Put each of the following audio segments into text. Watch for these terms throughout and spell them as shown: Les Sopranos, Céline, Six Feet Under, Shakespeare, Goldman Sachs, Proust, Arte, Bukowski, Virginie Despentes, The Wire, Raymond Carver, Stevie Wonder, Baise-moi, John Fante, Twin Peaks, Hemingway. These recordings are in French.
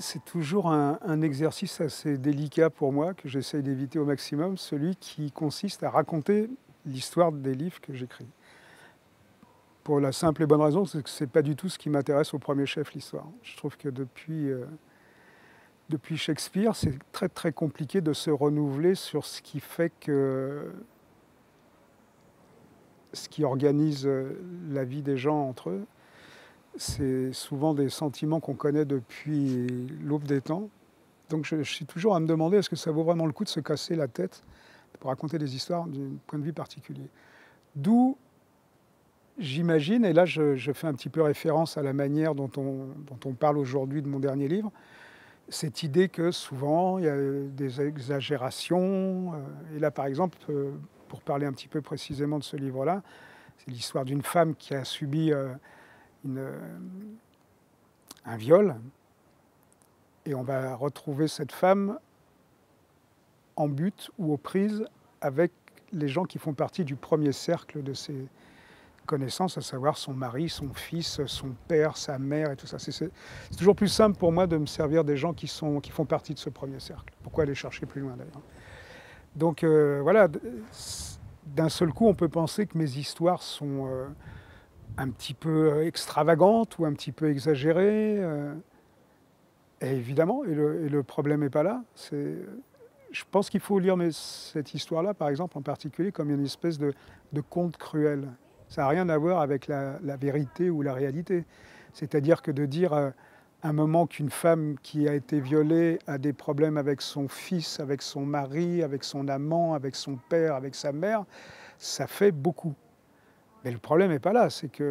C'est toujours un exercice assez délicat pour moi, que j'essaye d'éviter au maximum, celui qui consiste à raconter l'histoire des livres que j'écris. Pour la simple et bonne raison, c'est que ce n'est pas du tout ce qui m'intéresse au premier chef, l'histoire. Je trouve que depuis Shakespeare, c'est très très compliqué de se renouveler sur ce qui fait que... ce qui organise la vie des gens entre eux. C'est souvent des sentiments qu'on connaît depuis l'aube des temps. Donc je suis toujours à me demander est-ce que ça vaut vraiment le coup de se casser la tête pour raconter des histoires d'un point de vue particulier. D'où, j'imagine, et là je fais un petit peu référence à la manière dont on parle aujourd'hui de mon dernier livre, cette idée que souvent il y a des exagérations. Et là par exemple, pour parler un petit peu précisément de ce livre-là, c'est l'histoire d'une femme qui a subi... un viol, et on va retrouver cette femme en butte ou aux prises avec les gens qui font partie du premier cercle de ses connaissances, à savoir son mari, son fils, son père, sa mère et tout ça. C'est toujours plus simple pour moi de me servir des gens qui font partie de ce premier cercle. Pourquoi aller chercher plus loin d'ailleurs? Donc voilà, d'un seul coup on peut penser que mes histoires sont... un petit peu extravagante ou un petit peu exagérée. Et évidemment, et le problème n'est pas là. Je pense qu'il faut lire cette histoire-là, par exemple, en particulier, comme une espèce de conte cruel. Ça n'a rien à voir avec la vérité ou la réalité. C'est-à-dire que de dire à un moment qu'une femme qui a été violée a des problèmes avec son fils, avec son mari, avec son amant, avec son père, avec sa mère, ça fait beaucoup. Mais le problème n'est pas là, c'est que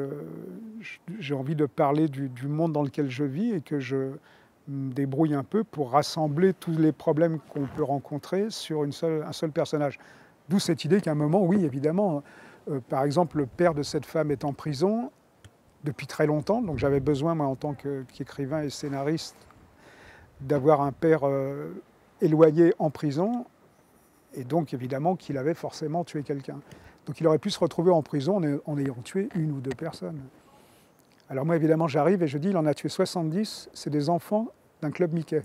j'ai envie de parler du monde dans lequel je vis et que je me débrouille un peu pour rassembler tous les problèmes qu'on peut rencontrer sur un seul personnage. D'où cette idée qu'à un moment, oui, évidemment, par exemple, le père de cette femme est en prison depuis très longtemps, donc j'avais besoin, moi, en tant qu'écrivain et scénariste, d'avoir un père éloigné en prison, et donc, évidemment, qu'il avait forcément tué quelqu'un. Donc il aurait pu se retrouver en prison en ayant tué une ou deux personnes. Alors moi, évidemment, j'arrive et je dis, il en a tué 70, c'est des enfants d'un club Mickey.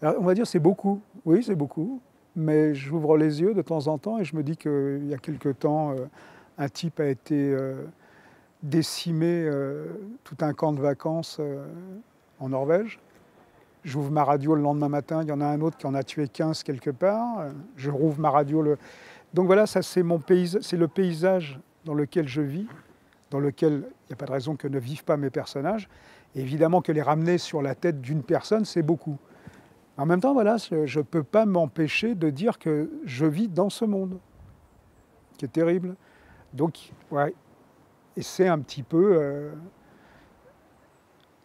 Alors, on va dire, c'est beaucoup. Oui, c'est beaucoup. Mais j'ouvre les yeux de temps en temps et je me dis qu'il y a quelque temps, un type a été décimé, tout un camp de vacances en Norvège. J'ouvre ma radio le lendemain matin, il y en a un autre qui en a tué 15 quelque part. Je rouvre ma radio le... Donc voilà, ça c'est le paysage dans lequel je vis, dans lequel il n'y a pas de raison que ne vivent pas mes personnages. Et évidemment que les ramener sur la tête d'une personne, c'est beaucoup. En même temps, voilà, je ne peux pas m'empêcher de dire que je vis dans ce monde, qui est terrible. Donc, ouais, et c'est un petit peu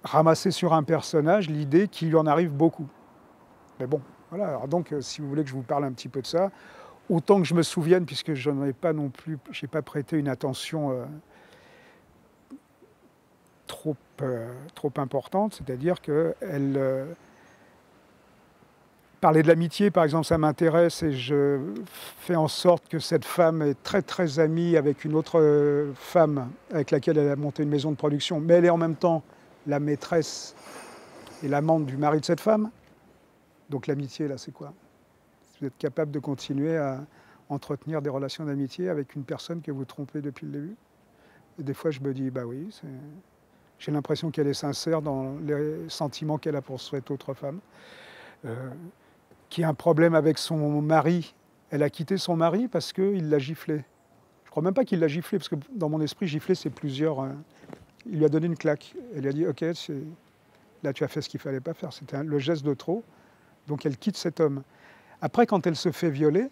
ramasser sur un personnage l'idée qu'il lui en arrive beaucoup. Mais bon, voilà, alors donc si vous voulez que je vous parle un petit peu de ça... Autant que je me souvienne, puisque je n'ai pas non plus, j'ai pas prêté une attention trop importante, c'est-à-dire que parler de l'amitié, par exemple, ça m'intéresse et je fais en sorte que cette femme est très très amie avec une autre femme avec laquelle elle a monté une maison de production, mais elle est en même temps la maîtresse et l'amante du mari de cette femme. Donc l'amitié, là, c'est quoi ? D'être capable de continuer à entretenir des relations d'amitié avec une personne que vous trompez depuis le début. Et des fois, je me dis, bah oui, j'ai l'impression qu'elle est sincère dans les sentiments qu'elle a pour cette autre femme, qui a un problème avec son mari. Elle a quitté son mari parce qu'il l'a giflé. Je crois même pas qu'il l'a giflé, parce que dans mon esprit, gifler, c'est plusieurs... Il lui a donné une claque. Elle lui a dit, OK, là, tu as fait ce qu'il fallait pas faire. C'était le geste de trop. Donc, elle quitte cet homme. Après, quand elle se fait violer,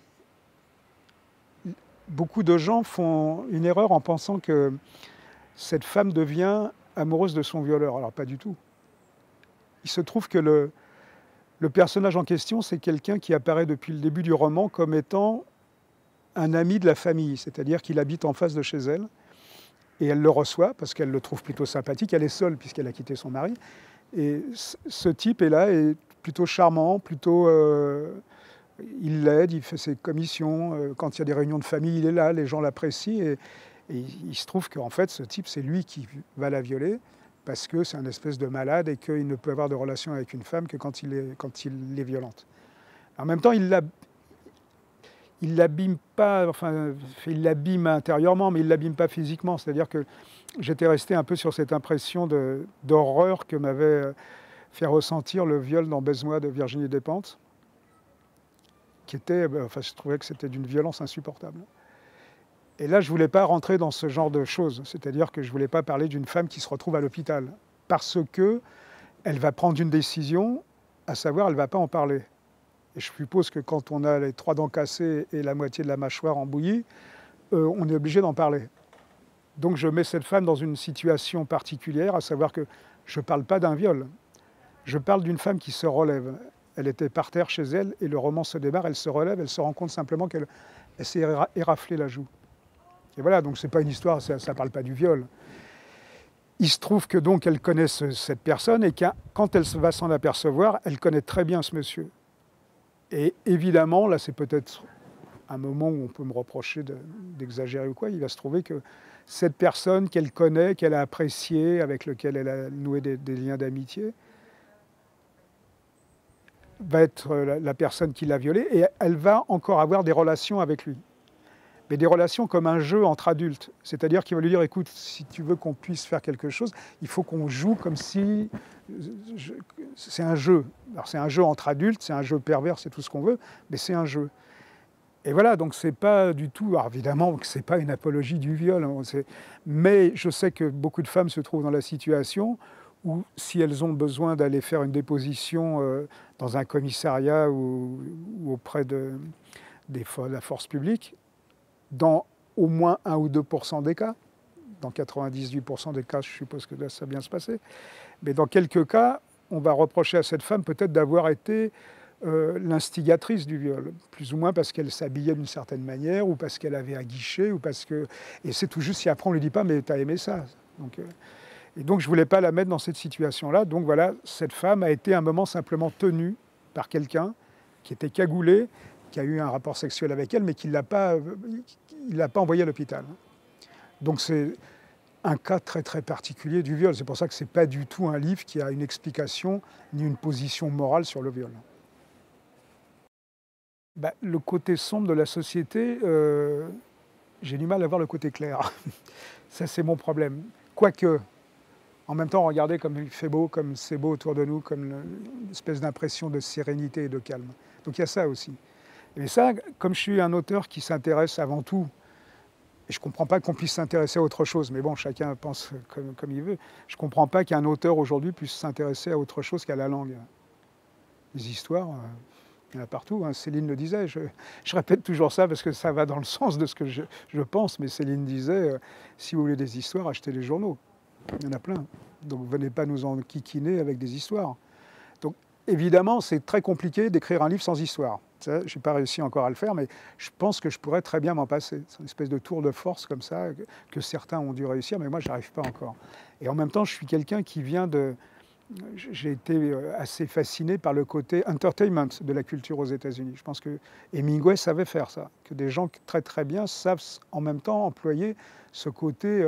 beaucoup de gens font une erreur en pensant que cette femme devient amoureuse de son violeur. Alors, pas du tout. Il se trouve que le personnage en question, c'est quelqu'un qui apparaît depuis le début du roman comme étant un ami de la famille, c'est-à-dire qu'il habite en face de chez elle, et elle le reçoit parce qu'elle le trouve plutôt sympathique. Elle est seule puisqu'elle a quitté son mari. Et ce type est là, et plutôt charmant, plutôt... Il l'aide, il fait ses commissions. Quand il y a des réunions de famille, il est là, les gens l'apprécient. Et il se trouve qu'en fait, ce type, c'est lui qui va la violer. parce que c'est un espèce de malade et qu'il ne peut avoir de relation avec une femme que quand il est violente. En même temps, il l'abîme pas, enfin, il l'abîme intérieurement, mais il ne l'abîme pas physiquement. C'est-à-dire que j'étais resté un peu sur cette impression d'horreur que m'avait fait ressentir le viol dans Baise-moi de Virginie Despentes, qui était, enfin, je trouvais que c'était d'une violence insupportable. Et là, je ne voulais pas rentrer dans ce genre de choses, c'est-à-dire que je ne voulais pas parler d'une femme qui se retrouve à l'hôpital, parce qu'elle va prendre une décision, à savoir, elle ne va pas en parler. Et je suppose que quand on a les 3 dents cassées et la moitié de la mâchoire embouillie, on est obligé d'en parler. Donc je mets cette femme dans une situation particulière, à savoir que je ne parle pas d'un viol, je parle d'une femme qui se relève. Elle était par terre chez elle, et le roman se démarre, elle se relève, elle se rend compte simplement qu'elle s'est éraflée la joue. Et voilà, donc c'est pas une histoire, ça ne parle pas du viol. Il se trouve que donc elle connaît cette personne, et quand elle va s'en apercevoir, elle connaît très bien ce monsieur. Et évidemment, là c'est peut-être un moment où on peut me reprocher d'exagérer ou quoi, il va se trouver que cette personne qu'elle connaît, qu'elle a appréciée, avec laquelle elle a noué des liens d'amitié, va être la personne qui l'a violée, et elle va encore avoir des relations avec lui. Mais des relations comme un jeu entre adultes. C'est-à-dire qu'il va lui dire, écoute, si tu veux qu'on puisse faire quelque chose, il faut qu'on joue comme si... C'est un jeu. Alors c'est un jeu entre adultes, c'est un jeu pervers, c'est tout ce qu'on veut, mais c'est un jeu. Et voilà, donc c'est pas du tout... Alors évidemment que c'est pas une apologie du viol, hein, mais je sais que beaucoup de femmes se trouvent dans la situation où, si elles ont besoin d'aller faire une déposition dans un commissariat ou auprès de la force publique, dans au moins 1 ou 2% des cas, dans 98% des cas, je suppose que là, ça va bien se passer, mais dans quelques cas, on va reprocher à cette femme peut-être d'avoir été l'instigatrice du viol, plus ou moins parce qu'elle s'habillait d'une certaine manière, ou parce qu'elle avait un guichet, ou parce que... Et c'est tout juste si après on ne lui dit pas « mais t'as aimé ça ». Et donc je ne voulais pas la mettre dans cette situation-là, donc voilà, cette femme a été à un moment simplement tenue par quelqu'un qui était cagoulé, qui a eu un rapport sexuel avec elle, mais qui ne l'a pas envoyée à l'hôpital. Donc c'est un cas très très particulier du viol. C'est pour ça que ce n'est pas du tout un livre qui a une explication ni une position morale sur le viol. Bah, le côté sombre de la société, j'ai du mal à voir le côté clair. Ça, c'est mon problème. Quoique, en même temps, regardez comme il fait beau, comme c'est beau autour de nous, comme une espèce d'impression de sérénité et de calme. Donc il y a ça aussi. Mais ça, comme je suis un auteur qui s'intéresse avant tout, et je ne comprends pas qu'on puisse s'intéresser à autre chose, mais bon, chacun pense comme il veut, je ne comprends pas qu'un auteur aujourd'hui puisse s'intéresser à autre chose qu'à la langue. Les histoires, il y en a partout, hein. Céline le disait, je répète toujours ça parce que ça va dans le sens de ce que je pense, mais Céline disait, si vous voulez des histoires, achetez les journaux. Il y en a plein, donc venez pas nous en enquiquiner avec des histoires. Donc évidemment, c'est très compliqué d'écrire un livre sans histoire. Je n'ai pas réussi encore à le faire, mais je pense que je pourrais très bien m'en passer. C'est une espèce de tour de force comme ça, que certains ont dû réussir, mais moi, je n'y arrive pas encore. Et en même temps, je suis quelqu'un qui vient de... J'ai été assez fasciné par le côté entertainment de la culture aux États-Unis. Je pense que Hemingway savait faire ça, que des gens très très bien savent en même temps employer ce côté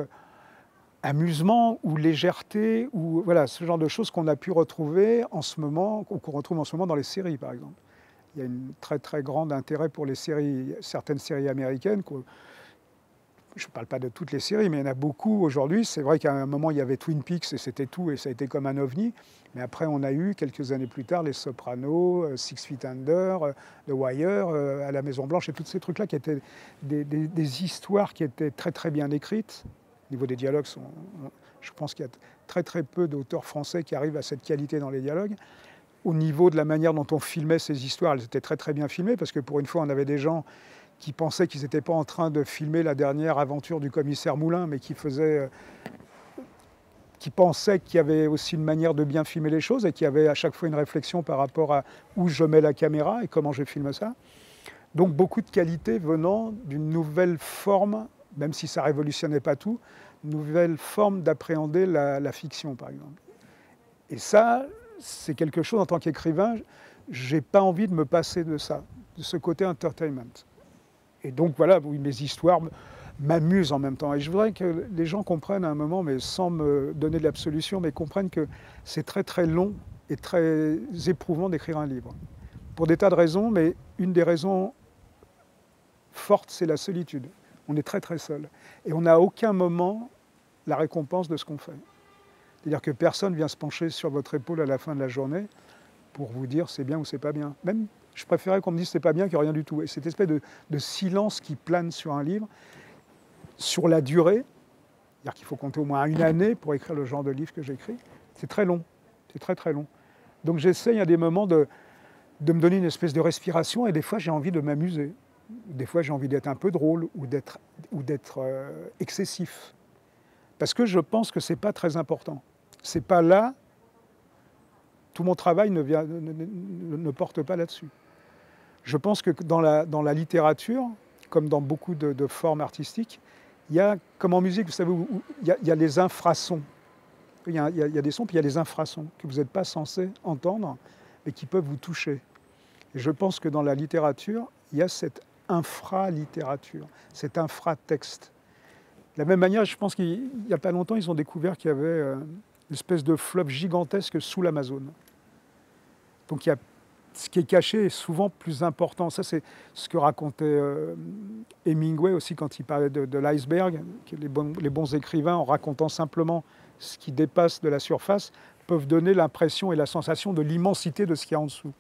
amusement ou légèreté, ou voilà, ce genre de choses qu'on a pu retrouver en ce moment, ou qu'on retrouve en ce moment dans les séries, par exemple. Il y a un très très grand intérêt pour les séries, certaines séries américaines. Je ne parle pas de toutes les séries, mais il y en a beaucoup aujourd'hui. C'est vrai qu'à un moment, il y avait Twin Peaks et c'était tout, et ça a été comme un ovni. Mais après, on a eu, quelques années plus tard, Les Sopranos, Six Feet Under, The Wire, à la Maison-Blanche, et tous ces trucs-là qui étaient des histoires qui étaient très très bien écrites. Au niveau des dialogues, je pense qu'il y a très très peu d'auteurs français qui arrivent à cette qualité dans les dialogues. Au niveau de la manière dont on filmait ces histoires, elles étaient très très bien filmées, parce que pour une fois, on avait des gens qui pensaient qu'ils n'étaient pas en train de filmer la dernière aventure du commissaire Moulin, mais qui pensaient qu'il y avait aussi une manière de bien filmer les choses, et qui avaient à chaque fois une réflexion par rapport à où je mets la caméra et comment je filme ça. Donc beaucoup de qualité venant d'une nouvelle forme, même si ça ne révolutionnait pas tout, nouvelle forme d'appréhender la fiction, par exemple. Et ça... C'est quelque chose, en tant qu'écrivain, je n'ai pas envie de me passer de ça, de ce côté entertainment. Et donc voilà, oui, mes histoires m'amuse en même temps. Et je voudrais que les gens comprennent à un moment, mais sans me donner de l'absolution, mais comprennent que c'est très très long et très éprouvant d'écrire un livre. Pour des tas de raisons, mais une des raisons fortes, c'est la solitude. On est très très seul. Et on n'a à aucun moment la récompense de ce qu'on fait. C'est-à-dire que personne vient se pencher sur votre épaule à la fin de la journée pour vous dire c'est bien ou c'est pas bien. Même, je préférais qu'on me dise c'est pas bien qu'il n'y a rien du tout. Et cette espèce de silence qui plane sur un livre, sur la durée, c'est-à-dire qu'il faut compter au moins une année pour écrire le genre de livre que j'écris, c'est très long, c'est très très long. Donc j'essaye à des moments de me donner une espèce de respiration, et des fois j'ai envie de m'amuser, des fois j'ai envie d'être un peu drôle ou d'être excessif, parce que je pense que c'est pas très important. C'est pas là, tout mon travail ne porte pas là-dessus. Je pense que dans la littérature, comme dans beaucoup de formes artistiques, il y a, comme en musique, vous savez, il y a les infrasons. Il y a des sons, puis il y a les infrasons que vous n'êtes pas censé entendre, mais qui peuvent vous toucher. Et je pense que dans la littérature, il y a cette infralittérature, cet infratexte. De la même manière, je pense qu'il n'y a pas longtemps, ils ont découvert qu'il y avait une espèce de fleuve gigantesque sous l'Amazone. Donc il y a ce qui est caché est souvent plus important. Ça, c'est ce que racontait Hemingway aussi quand il parlait de l'iceberg. Les bons écrivains, en racontant simplement ce qui dépasse de la surface, peuvent donner l'impression et la sensation de l'immensité de ce qu'il y a en dessous.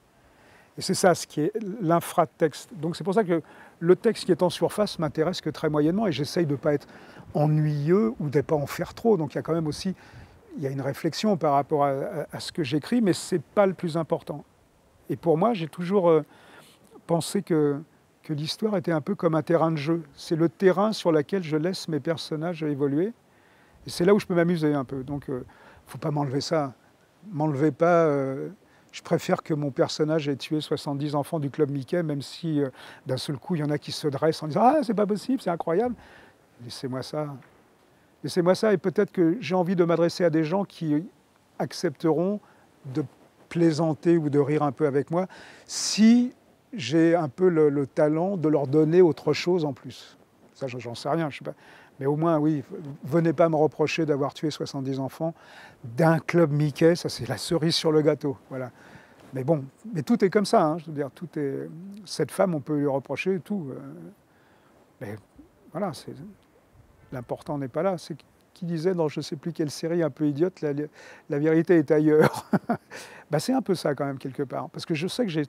Et c'est ça ce qui est l'infratexte. Donc c'est pour ça que le texte qui est en surface m'intéresse que très moyennement, et j'essaye de ne pas être ennuyeux ou de ne pas en faire trop. Donc il y a quand même aussi une réflexion par rapport à ce que j'écris, mais ce n'est pas le plus important. Et pour moi, j'ai toujours pensé que l'histoire était un peu comme un terrain de jeu. C'est le terrain sur lequel je laisse mes personnages évoluer. Et c'est là où je peux m'amuser un peu. Donc, il ne faut pas m'enlever ça. M'enlevez pas. Je préfère que mon personnage ait tué 70 enfants du club Mickey, même si d'un seul coup, il y en a qui se dressent en disant « Ah, c'est pas possible, c'est incroyable !» Laissez-moi ça. Laissez-moi ça. Et peut-être que j'ai envie de m'adresser à des gens qui accepteront de plaisanter ou de rire un peu avec moi, si j'ai un peu le talent de leur donner autre chose en plus. Ça, j'en sais rien, je sais pas. Mais au moins, oui, venez pas me reprocher d'avoir tué 70 enfants d'un club Mickey, ça c'est la cerise sur le gâteau, voilà. Mais bon, mais tout est comme ça, hein, je veux dire, tout est... Cette femme, on peut lui reprocher tout. Mais voilà, l'important n'est pas là, c'est... qui disait dans je ne sais plus quelle série un peu idiote, la vérité est ailleurs. Ben c'est un peu ça quand même quelque part, parce que je sais que j'ai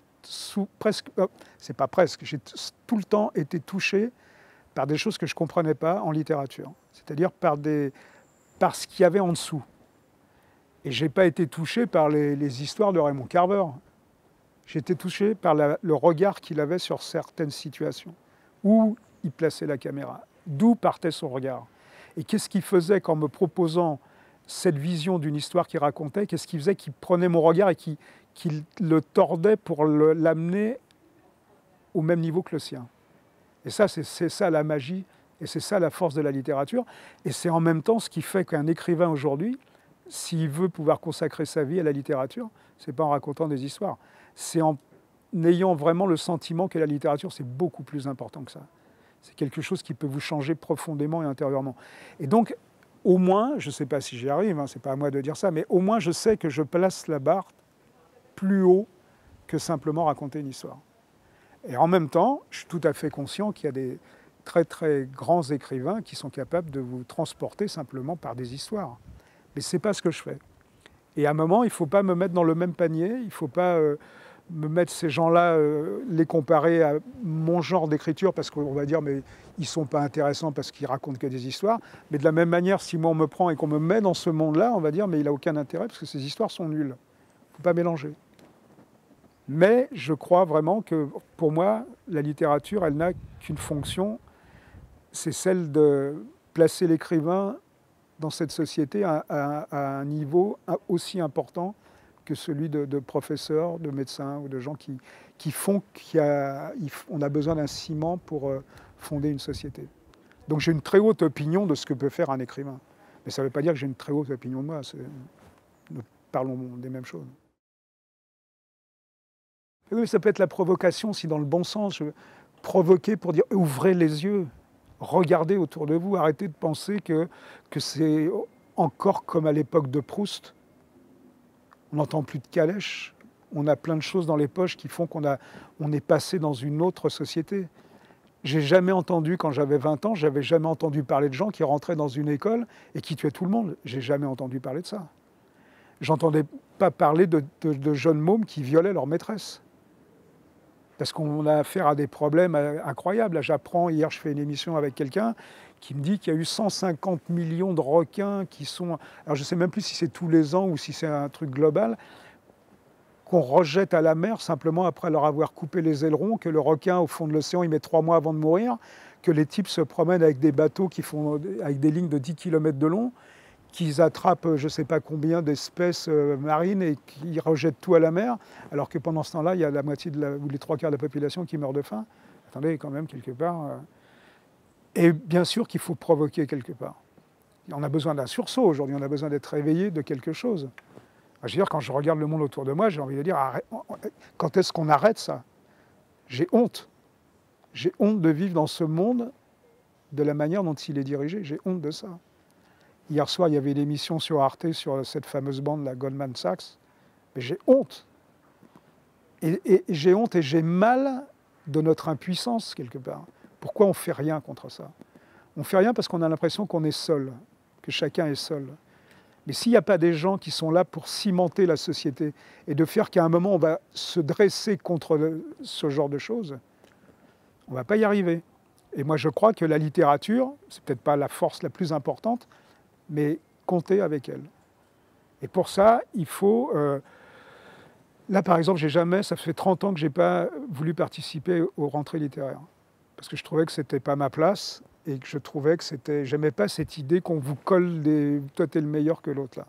presque, c'est pas presque, j'ai tout le temps été touché par des choses que je ne comprenais pas en littérature, c'est-à-dire par ce qu'il y avait en dessous. Et je n'ai pas été touché par les histoires de Raymond Carver, j'ai été touché par le regard qu'il avait sur certaines situations, où il plaçait la caméra, d'où partait son regard. Et qu'est-ce qu'il faisait qu'en me proposant cette vision d'une histoire qu'il racontait, qu'est-ce qu'il faisait qu'il prenait mon regard et qu'il le tordait pour l'amener au même niveau que le sien. Et ça, c'est ça la magie, et c'est ça la force de la littérature. Et c'est en même temps ce qui fait qu'un écrivain aujourd'hui, s'il veut pouvoir consacrer sa vie à la littérature, c'est pas en racontant des histoires, c'est en ayant vraiment le sentiment que la littérature, c'est beaucoup plus important que ça. C'est quelque chose qui peut vous changer profondément et intérieurement. Et donc, au moins, je ne sais pas si j'y arrive, hein, ce n'est pas à moi de dire ça, mais au moins je sais que je place la barre plus haut que simplement raconter une histoire. Et en même temps, je suis tout à fait conscient qu'il y a des très très grands écrivains qui sont capables de vous transporter simplement par des histoires. Mais ce n'est pas ce que je fais. Et à un moment, il ne faut pas me mettre dans le même panier, il ne faut pas... me mettre ces gens-là, les comparer à mon genre d'écriture, parce qu'on va dire, mais ils ne sont pas intéressants parce qu'ils racontent que des histoires. Mais de la même manière, si moi on me prend et qu'on me met dans ce monde-là, on va dire, mais il n'a aucun intérêt parce que ces histoires sont nulles. Il ne faut pas mélanger. Mais je crois vraiment que, pour moi, la littérature, elle n'a qu'une fonction, c'est celle de placer l'écrivain dans cette société à un niveau aussi important que celui de professeurs, de médecins ou de gens qui font qu'on a besoin d'un ciment pour fonder une société. Donc j'ai une très haute opinion de ce que peut faire un écrivain. Mais ça ne veut pas dire que j'ai une très haute opinion de moi. Nous parlons des mêmes choses. Et oui, ça peut être la provocation, si dans le bon sens, provoquer pour dire ouvrez les yeux, regardez autour de vous, arrêtez de penser que c'est encore comme à l'époque de Proust. On n'entend plus de calèche, on a plein de choses dans les poches qui font qu'on est passé dans une autre société. J'ai jamais entendu, quand j'avais 20 ans, j'avais jamais entendu parler de gens qui rentraient dans une école et qui tuaient tout le monde. J'ai jamais entendu parler de ça. J'entendais pas parler de jeunes mômes qui violaient leur maîtresse. Parce qu'on a affaire à des problèmes incroyables. Là, j'apprends, hier, je fais une émission avec quelqu'un qui me dit qu'il y a eu 150 millions de requins qui sont... Alors, je ne sais même plus si c'est tous les ans ou si c'est un truc global, qu'on rejette à la mer simplement après leur avoir coupé les ailerons, que le requin, au fond de l'océan, il met 3 mois avant de mourir, que les types se promènent avec des bateaux qui font avec des lignes de 10 km de long, qu'ils attrapent je ne sais pas combien d'espèces marines et qu'ils rejettent tout à la mer, alors que pendant ce temps-là, il y a la moitié de ou les 3/4 de la population qui meurt de faim. Attendez, quand même, quelque part... Et bien sûr qu'il faut provoquer quelque part. On a besoin d'un sursaut aujourd'hui, on a besoin d'être réveillé de quelque chose. Je veux dire, quand je regarde le monde autour de moi, j'ai envie de dire, quand est-ce qu'on arrête ça? J'ai honte. J'ai honte de vivre dans ce monde de la manière dont il est dirigé. J'ai honte de ça. Hier soir, il y avait une émission sur Arte, sur cette fameuse bande, la Goldman Sachs. Mais j'ai honte. Et j'ai honte et j'ai mal de notre impuissance, quelque part. Pourquoi on ne fait rien contre ça? On ne fait rien parce qu'on a l'impression qu'on est seul, que chacun est seul. Mais s'il n'y a pas des gens qui sont là pour cimenter la société et de faire qu'à un moment, on va se dresser contre ce genre de choses, on ne va pas y arriver. Et moi, je crois que la littérature, c'est peut-être pas la force la plus importante, mais compter avec elle. Et pour ça, il faut... Là, par exemple, j'ai jamais... Ça fait 30 ans que je n'ai pas voulu participer aux rentrées littéraires. Parce que je trouvais que ce n'était pas ma place et que je trouvais que c'était... J'aimais pas cette idée qu'on vous colle des... Toi, t'es le meilleur que l'autre, là.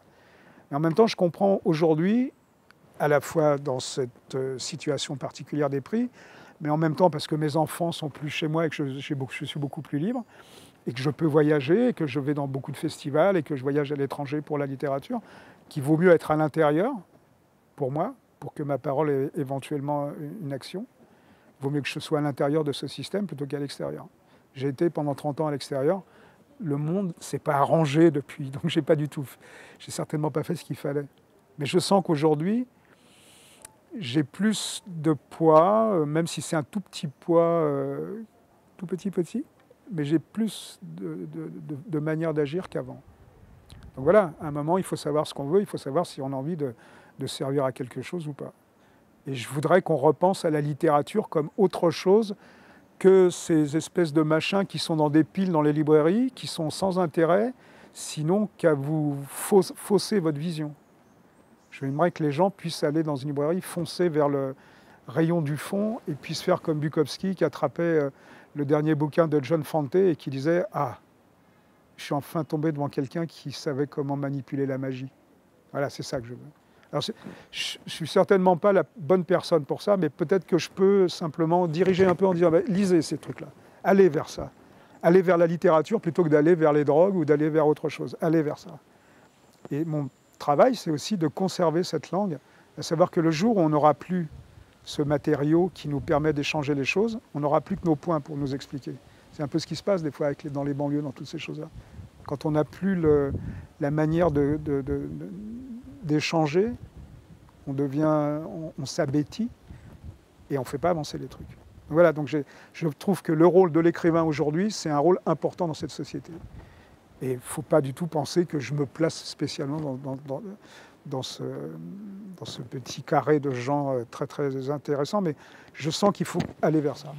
Mais en même temps, je comprends aujourd'hui, à la fois dans cette situation particulière des prix, mais en même temps parce que mes enfants sont plus chez moi et que je suis beaucoup plus libre, et que je peux voyager, et que je vais dans beaucoup de festivals, et que je voyage à l'étranger pour la littérature, qu'il vaut mieux être à l'intérieur, pour moi, pour que ma parole ait éventuellement une action. Il vaut mieux que je sois à l'intérieur de ce système plutôt qu'à l'extérieur. J'ai été pendant 30 ans à l'extérieur. Le monde ne s'est pas arrangé depuis, donc je n'ai pas du tout... J'ai certainement pas fait ce qu'il fallait. Mais je sens qu'aujourd'hui, j'ai plus de poids, même si c'est un tout petit poids, tout petit, mais j'ai plus de manière d'agir qu'avant. Donc voilà, à un moment, il faut savoir ce qu'on veut, il faut savoir si on a envie de servir à quelque chose ou pas. Et je voudrais qu'on repense à la littérature comme autre chose que ces espèces de machins qui sont dans des piles dans les librairies, qui sont sans intérêt, sinon qu'à vous fausser votre vision. J'aimerais que les gens puissent aller dans une librairie, foncer vers le rayon du fond et puissent faire comme Bukowski qui attrapait le dernier bouquin de John Fante et qui disait « Ah, je suis enfin tombé devant quelqu'un qui savait comment manipuler la magie. » Voilà, c'est ça que je veux. Alors, je ne suis certainement pas la bonne personne pour ça, mais peut-être que je peux simplement diriger un peu en disant bah, « Lisez ces trucs-là, allez vers ça. Allez vers la littérature plutôt que d'aller vers les drogues ou d'aller vers autre chose. Allez vers ça. » Et mon travail, c'est aussi de conserver cette langue, à savoir que le jour où on n'aura plus ce matériau qui nous permet d'échanger les choses, on n'aura plus que nos points pour nous expliquer. C'est un peu ce qui se passe des fois avec dans les banlieues, dans toutes ces choses-là. Quand on n'a plus la manière d'échanger, on s'abêtit et on ne fait pas avancer les trucs. Voilà, donc je trouve que le rôle de l'écrivain aujourd'hui, c'est un rôle important dans cette société. Et il ne faut pas du tout penser que je me place spécialement dans ce petit carré de gens très, très intéressants, mais je sens qu'il faut aller vers ça.